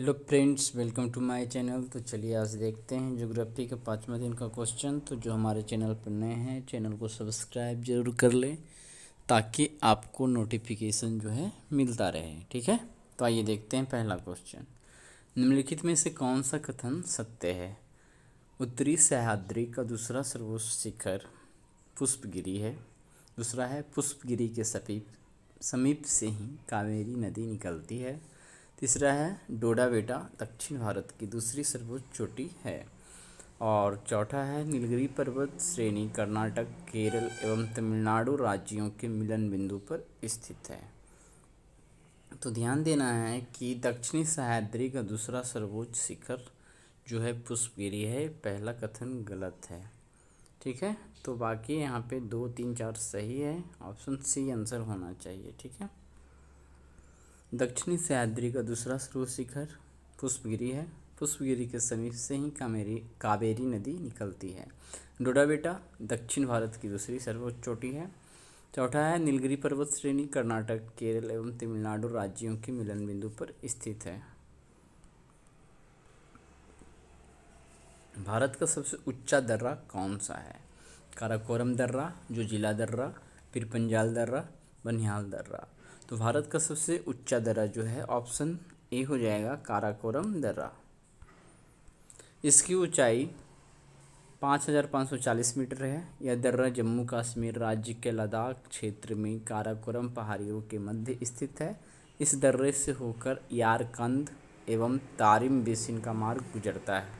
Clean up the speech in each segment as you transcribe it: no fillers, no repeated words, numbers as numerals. Hello friends, welcome to my channel. तो चलिए आज देखते हैं ज्योग्राफी के 5वें दिन का क्वेश्चन। तो जो हमारे चैनल पर नए हैं, चैनल को सब्सक्राइब जरूर कर लें ताकि आपको नोटिफिकेशन जो है मिलता रहे, ठीक है। तो आइए देखते हैं पहला क्वेश्चन। निम्नलिखित में से कौन सा कथन सत्य है? उत्तरी सह्याद्री का दूसरा सर्वोच्च शिखर पुष्पगिरी है। दूसरा है पुष्पगिरी के समीप से ही कावेरी नदी निकलती है। तीसरा है डोडा बेटा दक्षिण भारत की दूसरी सर्वोच्च चोटी है। और चौथा है नीलगिरी पर्वत श्रेणी कर्नाटक, केरल एवं तमिलनाडु राज्यों के मिलन बिंदु पर स्थित है। तो ध्यान देना है कि दक्षिणी सह्याद्री का दूसरा सर्वोच्च शिखर जो है पुष्पगिरी है। पहला कथन गलत है, ठीक है। तो बाकी यहाँ पे 2, 3, 4 सही है। ऑप्शन सी आंसर होना चाहिए, ठीक है। दक्षिणी सह्याद्री का दूसरा सर्वोच्च शिखर पुष्पगिरी है। पुष्पगिरी के समीप से ही कावेरी नदी निकलती है। डोडा बेटा दक्षिण भारत की दूसरी सर्वोच्च चोटी है। चौथा है नीलगिरी पर्वत श्रेणी कर्नाटक, केरल एवं तमिलनाडु राज्यों के मिलन बिंदु पर स्थित है। भारत का सबसे ऊंचा दर्रा कौन सा है? काराकोरम दर्रा, जोजिला दर्रा, पिरपंजाल दर्रा, बनिहाल दर्रा। तो भारत का सबसे ऊंचा दर्रा जो है ऑप्शन ए हो जाएगा, काराकोरम दर्रा। इसकी ऊंचाई 5540 मीटर है। यह दर्रा जम्मू कश्मीर राज्य के लद्दाख क्षेत्र में काराकोरम पहाड़ियों के मध्य स्थित है। इस दर्रे से होकर यारकंद एवं तारिम बेसिन का मार्ग गुजरता है।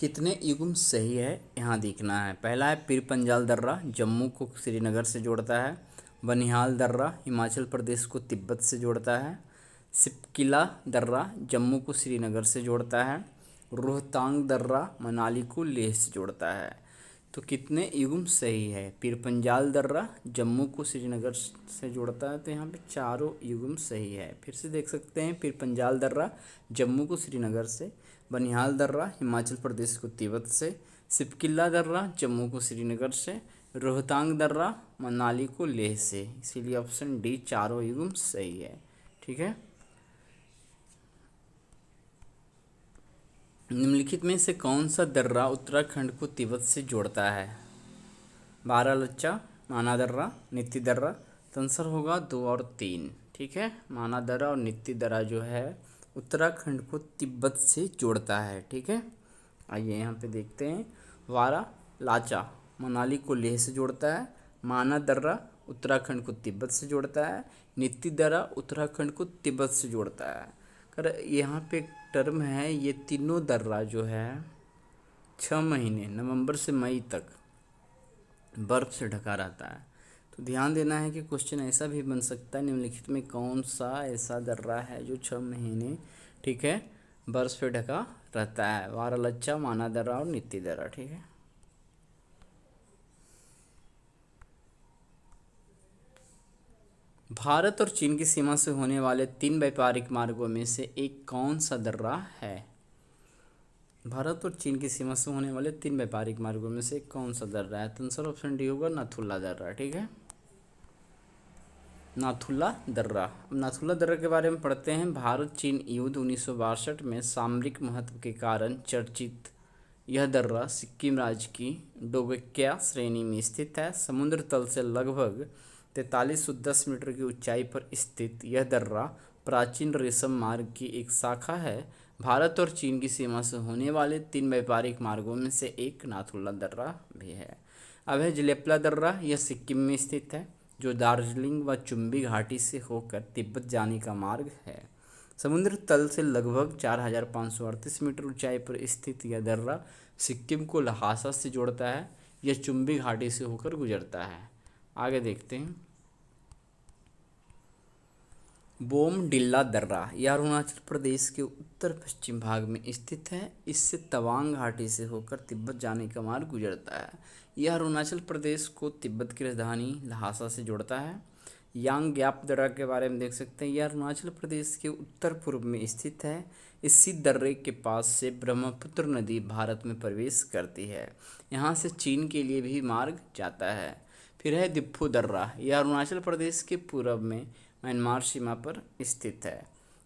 कितने युग्म सही है यहाँ देखना है। पहला है पिरपंजाल दर्रा, जम्मू को श्रीनगर से जोड़ता है। बनिहाल दर्रा हिमाचल प्रदेश को तिब्बत से जोड़ता है। सिपकिला दर्रा जम्मू को श्रीनगर से जोड़ता है। रोहतांग दर्रा मनाली को लेह से जोड़ता है। तो कितने युग्म सही है? पिरपंजाल दर्रा जम्मू को श्रीनगर से जोड़ता है। तो यहाँ पे 4 युग्म सही है। फिर से देख सकते हैं, पिरपंजाल दर्रा जम्मू को श्रीनगर से, बनिहाल दर्रा हिमाचल प्रदेश को तिब्बत से, सिपकिला दर्रा जम्मू को श्रीनगर से, रोहतांग दर्रा मनाली को लेह से। इसीलिए ऑप्शन डी 4 युग्म सही है, ठीक है। निम्नलिखित में से कौन सा दर्रा उत्तराखंड को तिब्बत से जोड़ता है? बारालाचा, माना दर्रा, नित्ती दर्रा। तो आंसर होगा 2 और 3, ठीक है। माना दर्रा और नित्ती दर्रा जो है उत्तराखंड को तिब्बत से जोड़ता है, ठीक है। आइए यहाँ पे देखते हैं, वारालाचा मनाली को लेह से जोड़ता है। माना दर्रा उत्तराखंड को तिब्बत से जोड़ता है। नित्ती दर्रा उत्तराखंड को तिब्बत से जोड़ता है। कर यहाँ पे एक टर्म है, ये तीनों दर्रा जो है 6 महीने नवंबर से मई तक बर्फ़ से ढका रहता है। तो ध्यान देना है कि क्वेश्चन ऐसा भी बन सकता है, निम्नलिखित में कौन सा ऐसा दर्रा है जो 6 महीने, ठीक है, बर्फ़ से ढका रहता है? वारालाचा, माना दर्रा और नित्ती दर्रा, ठीक है। भारत और चीन की सीमा से होने वाले 3 व्यापारिक मार्गों में से एक कौन सा दर्रा है? भारत और चीन की सीमा से होने वाले 3 व्यापारिक मार्गों में से कौन सा दर्रा है? तो आंसर ऑप्शन डी होगा, नाथुला दर्रा, ठीक है। नाथुला दर्रा। अब नाथुला दर्रा के बारे में पढ़ते हैं। भारत चीन युद्ध 1962 में सामरिक महत्व के कारण चर्चित यह दर्रा सिक्किम राज्य की डोगक्या श्रेणी में स्थित है। समुद्र तल से लगभग 4310 मीटर की ऊंचाई पर स्थित यह दर्रा प्राचीन रेशम मार्ग की एक शाखा है। भारत और चीन की सीमा से होने वाले 3 व्यापारिक मार्गों में से एक नाथुला दर्रा भी है। अब है जिलेपला दर्रा, यह सिक्किम में स्थित है, जो दार्जिलिंग व चुंबी घाटी से होकर तिब्बत जाने का मार्ग है। समुद्र तल से लगभग 4538 मीटर ऊंचाई पर स्थित यह दर्रा सिक्किम को लहासा से जोड़ता है। यह चुंबी घाटी से होकर गुजरता है। आगे देखते हैं, बोमडिल्ला दर्रा। यह अरुणाचल प्रदेश के उत्तर पश्चिम भाग में स्थित है। इससे तवांग घाटी से होकर तिब्बत जाने का मार्ग गुजरता है। यह अरुणाचल प्रदेश को तिब्बत की राजधानी लहासा से जोड़ता है। यांग ग्याप दर्रा के बारे में देख सकते हैं। यह अरुणाचल प्रदेश के उत्तर पूर्व में स्थित है। इसी दर्रे के पास से ब्रह्मपुत्र नदी भारत में प्रवेश करती है। यहाँ से चीन के लिए भी मार्ग जाता है। फिर है दिप्फू दर्रा। यह अरुणाचल प्रदेश के पूर्व में म्यांमार सीमा पर स्थित है।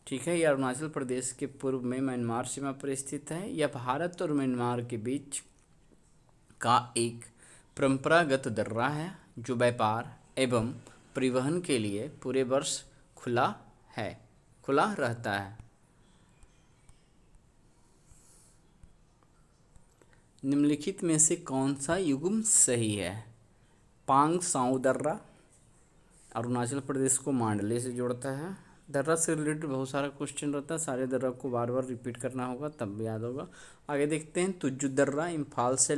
ठीक है, यह अरुणाचल प्रदेश के पूर्व में म्यांमार सीमा पर स्थित है। यह भारत और म्यांमार के बीच का एक परंपरागत दर्रा है जो व्यापार एवं परिवहन के लिए पूरे वर्ष खुला रहता है। निम्नलिखित में से कौन सा युग्म सही है? पांग साउ दर्रा अरुणाचल प्रदेश को मांडले से जोड़ता है। दर्रा से रिलेटेड बहुत सारा क्वेश्चन रहता है, सारे दर्रा को बार बार रिपीट करना होगा तब याद होगा। आगे देखते हैं, तुजु दर्रा इम्फाल से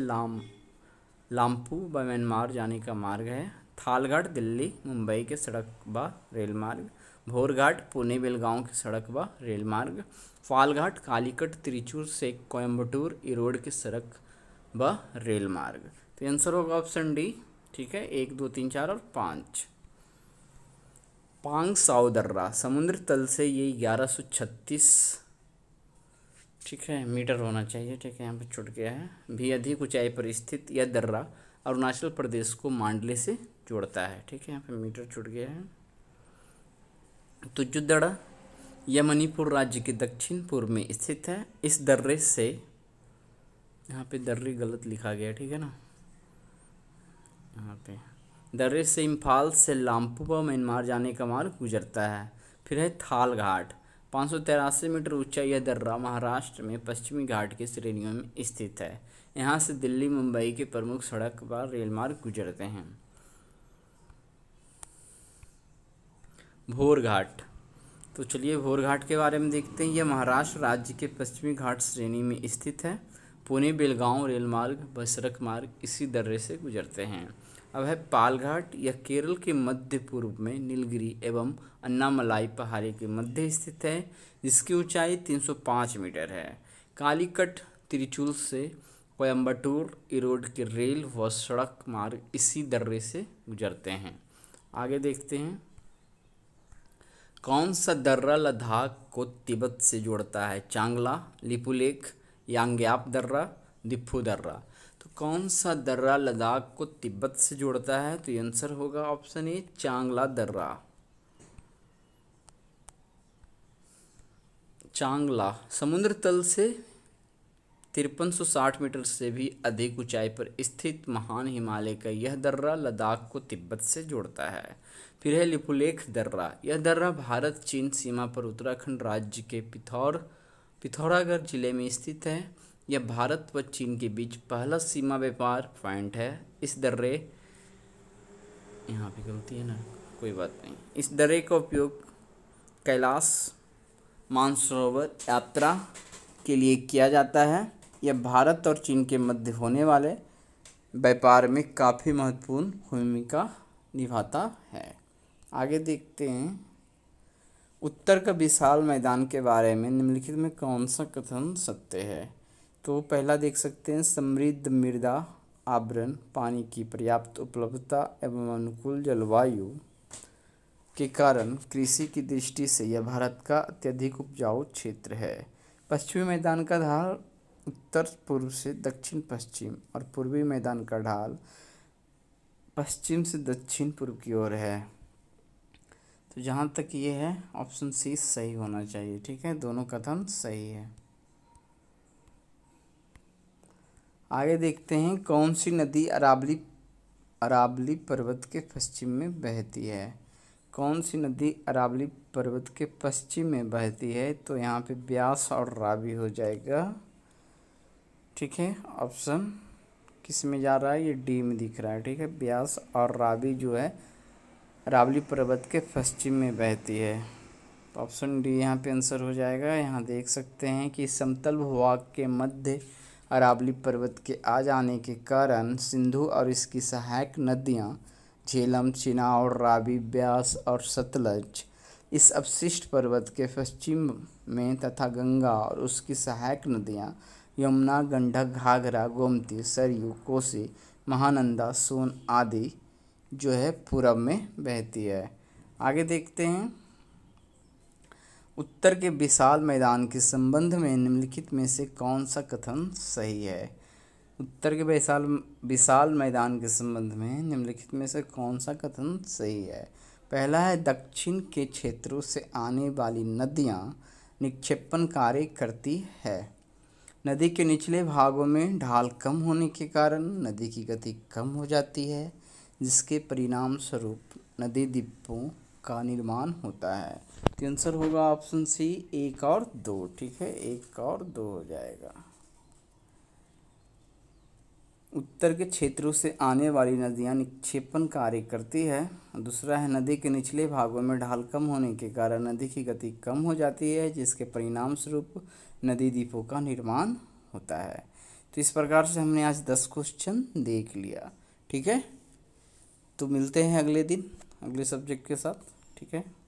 लाम्पू व म्यांमार जाने का मार्ग है। थालघाट दिल्ली मुंबई के सड़क व रेल मार्ग। भोरघाट पुणे बेलगांव के सड़क व रेल मार्ग। फालघाट कालीकट त्रिचूर से कोयम्बटूर इरोड के सड़क व रेल मार्ग। तो आंसर होगा ऑप्शन डी। ठीक है, 1, 2, 3, 4 और 5। पांग साउ दर्रा समुद्र तल से ये 1136 ठीक है मीटर होना चाहिए। ठीक है, यहाँ पर छूट गया है। भी अधिक ऊंचाई पर स्थित यह दर्रा अरुणाचल प्रदेश को मांडले से जोड़ता है। ठीक है, यहाँ पे मीटर छूट गया है। तुजु दर्रा यह मणिपुर राज्य के दक्षिण पूर्व में स्थित है। इस दर्रे से यहाँ पे दर्रे गलत लिखा गया, ठीक है ना। यहाँ पे दर्रे से इम्फाल से लाम्पू व म्यांमार जाने का मार्ग गुजरता है। फिर है थालघाट 583 मीटर ऊंचा यह दर्रा महाराष्ट्र में पश्चिमी घाट के श्रेणियों में स्थित है। यहाँ से दिल्ली मुंबई के प्रमुख सड़क व रेल मार्ग गुजरते हैं। भोरघाट, तो चलिए भोरघाट के बारे में देखते हैं। यह महाराष्ट्र राज्य के पश्चिमी घाट श्रेणी में स्थित है। पुणे बेलगांव रेल मार्ग व सड़क मार्ग इसी दर्रे से गुजरते हैं। अब है पालघाट, यह केरल के मध्य पूर्व में नीलगिरी एवं अन्नामलाई पहाड़ी के मध्य स्थित है, जिसकी ऊंचाई 305 मीटर है। कालीकट त्रिचूल से कोयम्बटूर इरोड के रेल व सड़क मार्ग इसी दर्रे से गुजरते हैं। आगे देखते हैं, कौन सा दर्रा लद्दाख को तिब्बत से जोड़ता है? चांगला लिपुलेख यांग्याप दर्रा दिफू दर्रा। तो कौन सा दर्रा लद्दाख को तिब्बत से जोड़ता है? तो आंसर होगा ऑप्शन ए चांगला दर्रा। चांगला समुद्र तल से 5360 मीटर से भी अधिक ऊंचाई पर स्थित महान हिमालय का यह दर्रा लद्दाख को तिब्बत से जोड़ता है। फिर है लिपुलेख दर्रा, यह दर्रा भारत चीन सीमा पर उत्तराखंड राज्य के पिथौरागढ़ जिले में स्थित है। यह भारत व चीन के बीच पहला सीमा व्यापार पॉइंट है। इस दर्रे यहाँ पे गलती है ना, कोई बात नहीं। इस दर्रे का उपयोग कैलाश मानसरोवर यात्रा के लिए किया जाता है। यह भारत और चीन के मध्य होने वाले व्यापार में काफ़ी महत्वपूर्ण भूमिका निभाता है। आगे देखते हैं, उत्तर का विशाल मैदान के बारे में निम्नलिखित में कौन सा कथन सत्य है? तो पहला देख सकते हैं, समृद्ध मृदा आवरण, पानी की पर्याप्त उपलब्धता एवं अनुकूल जलवायु के कारण कृषि की दृष्टि से यह भारत का अत्यधिक उपजाऊ क्षेत्र है। पश्चिमी मैदान का ढाल उत्तर पूर्व से दक्षिण पश्चिम और पूर्वी मैदान का ढाल पश्चिम से दक्षिण पूर्व की ओर है। तो जहाँ तक ये है ऑप्शन सी सही होना चाहिए। ठीक है, दोनों कथन सही है। आगे देखते हैं, कौन सी नदी अरावली पर्वत के पश्चिम में बहती है? कौन सी नदी अरावली पर्वत के पश्चिम में बहती है? तो यहाँ पे ब्यास और रावी हो जाएगा। ठीक है, ऑप्शन किस में जा रहा है? ये डी में दिख रहा है। ठीक है, ब्यास और रावी जो है अरावली पर्वत के पश्चिम में बहती है। तो ऑप्शन डी यहाँ पे आंसर हो जाएगा। यहाँ देख सकते हैं कि समतल भूभाग के मध्य अरावली पर्वत के आ जाने के कारण सिंधु और इसकी सहायक नदियां झेलम चिनाव रावी ब्यास और सतलज इस अपशिष्ट पर्वत के पश्चिम में तथा गंगा और उसकी सहायक नदियां यमुना गंडक घाघरा गोमती सरयू कोसी महानंदा सोन आदि जो है पूरब में बहती है। आगे देखते हैं, उत्तर के विशाल मैदान के संबंध में निम्नलिखित में से कौन सा कथन सही है? उत्तर के विशाल मैदान के संबंध में निम्नलिखित में से कौन सा कथन सही है? पहला है दक्षिण के क्षेत्रों से आने वाली नदियां निक्षेपण कार्य करती है। नदी के निचले भागों में ढाल कम होने के कारण नदी की गति कम हो जाती है, जिसके परिणाम स्वरूप नदी द्वीपों का निर्माण होता है। तो आंसर होगा ऑप्शन सी 1 और 2। ठीक है, 1 और 2 हो जाएगा। उत्तर के क्षेत्रों से आने वाली नदियां निक्षेपण कार्य करती है। दूसरा है नदी के निचले भागों में ढाल कम होने के कारण नदी की गति कम हो जाती है, जिसके परिणाम स्वरूप नदी द्वीपों का निर्माण होता है। तो इस प्रकार से हमने आज 10 क्वेश्चन देख लिया। ठीक है, तो मिलते हैं अगले दिन अगले सब्जेक्ट के साथ। ठीक है।